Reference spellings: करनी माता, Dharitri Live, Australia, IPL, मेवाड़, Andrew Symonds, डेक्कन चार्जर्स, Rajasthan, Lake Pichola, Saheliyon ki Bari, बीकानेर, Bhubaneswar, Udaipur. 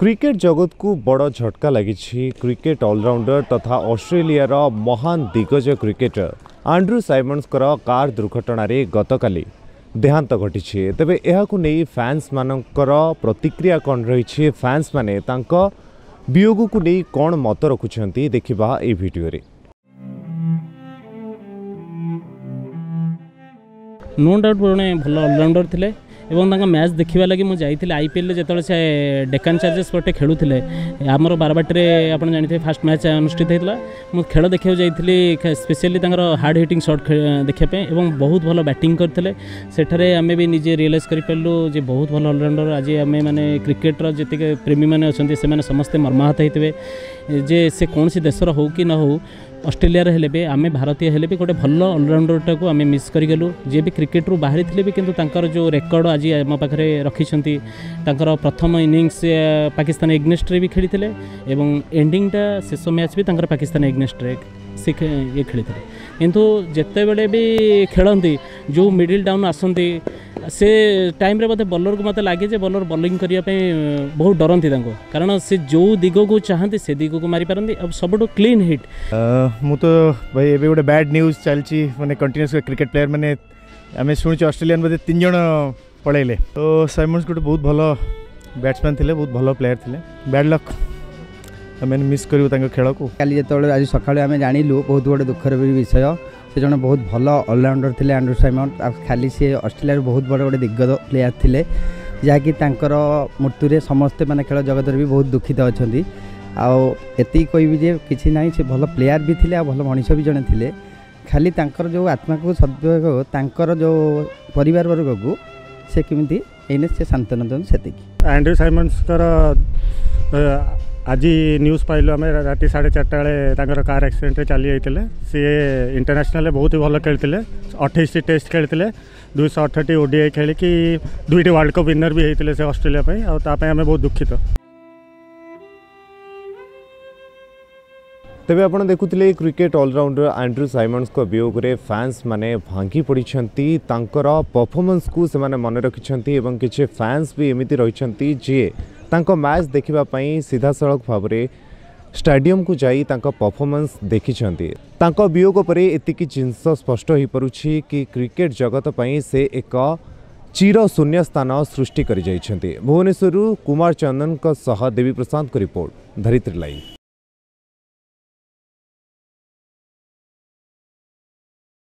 Cricket जगत को बड़ झटका लगी। क्रिकेट ऑलराउंडर तथा ऑस्ट्रेलिया रा महान दिग्गज क्रिकेटर एंड्रू साइमंड्स कार दुर्घटना रे गतकाली देहांत घटी। तेबे एहाकु नेई फैंस मानकर प्रतिक्रिया कौन रही, फैंस माने तांका वियोग को नेई कौन मत रखुछंती, देखिबा ए वीडियो रे। नो डाउट जड़े भल अलराउंडर थे एवं तक मैच देखा लगी मुझे आईपीएल जो से डेक्कन चार्जर्स पटे खेलुले आमर बारबाटी आप जानी फास्ट मैच अनुष्ठित होता है। खेल देखा जाइली स्पेशली हार्ड हिटिंग शॉट देखापी और बहुत भल बैटिंग करते सेठारे आम भी निजे रियलाइज करूँ बहुत भल अलराउंडर। आज आम मैंने क्रिकेटर जी प्रेमी मैंने अच्छा से समस्ते मर्माहत होते जे से कौन सी देशर हो कि न हो ऑस्ट्रेलिया हेले भी आम भारतीय हेले भी गोटे भल अलराउंडर टाक आम मिस करगलु। जी भी क्रिकेट रू बाहरी थे भी किंतु जो रेकर्ड आज आम पाखे रखी प्रथम इनिंग्स पाकिस्तान एग्नेस्ट रे भी खेली थे एवं एंडिंगटा शेष मैच भी पाकिस्तान एग्नेस्ट रे से ये खेली थे। किंतु जिते बड़े भी खेलती जो मिडिल डाउन आसती से टाइम रे बोधे बॉलर को मत लगे बॉलर बॉलिंग करने बहुत डरती कारण से जो दिग को चाहती से दिग को मारी पारती अब सबुठ क्लीन हिट। मु तो भाई एबे गोटे बैड न्यूज चलती मैंने कंटिन्यूस क्रिकेट प्लेयर मैंने आम शुणी ऑस्ट्रेलियन बोधे 3 जन पलैले। तो साइमंड्स गोटे बहुत भल बैट्समैन थे, बहुत भल प्लेयर थे। बैड लक आम मिस करूँ खेल को। कल जो आज सकाल आम जानलु बहुत गोटे दुखर विषय से जन बहुत भल अलराउंडर थे एंड्रू साइमंड्स। खाली सी ऑस्ट्रेलिया बहुत बड़ गोटे दिग्गज प्लेयर थे जहाँकि मृत्यु समस्ते मैंने खेल जगत भी बहुत दुखित अच्छा। आती कहबी जे कि ना से भल प्लेयर भी थे भल मनीष भी जड़े थे। खाली जो आत्मा को सदर जो परिवार वर्ग को से किमती से सांत्वना से एंड्रू साइमंड्स आज न्यूज़ पाइल आम राति 4:30 कार एक्सीडेंट रे चली जाते सी इंटरनेशनल बहुत ही भल खेलते 28 टेस्ट खेलते 268 ओडीआई खेलिकी 2टी वर्ल्ड कप विनर भी होते से ऑस्ट्रेलिया तापाई आम बहुत दुखित। तेबे आपण देखुथिले क्रिकेट ऑलराउंडर एंड्रू साइमंड्स को वियोग रे फैंस माने भांगी पड़िछंती, तांकर परफॉर्मेंस को से माने मन रखिछंती एवं किछि फैंस भी एमिति रहिछंती जे तांको मैच देखिबा पई सीधा सड़क भाव रे स्टेडियम को जाई तांको परफॉर्मेंस देखिछंती। तांको वियोग परे एतिकी जिंस स्पष्ट होई परुछि कि क्रिकेट जगत पई से एक चिर शून्य स्थान सृष्टि करि जाइछंती। भुवनेश्वर कुमार चंदन का सह देवी प्रसाद को रिपोर्ट धरित्री लाइव।